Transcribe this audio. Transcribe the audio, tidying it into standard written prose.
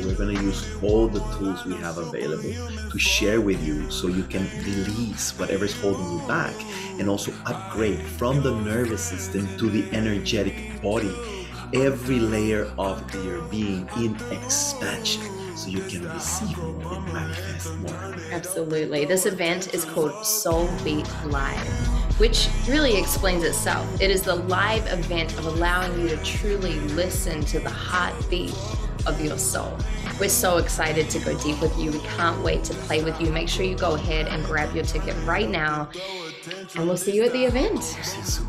So we're going to use all the tools we have available to share with you so you can release whatever's holding you back and also upgrade from the nervous system to the energetic body, every layer of your being in expansion. So you can receive more and manifest more. Absolutely. This event is called SoulBeat Live, which really explains itself. It is the live event of allowing you to truly listen to the heartbeat of your soul. We're so excited to go deep with you. We can't wait to play with you. Make sure you go ahead and grab your ticket right now, and we'll see you at the event.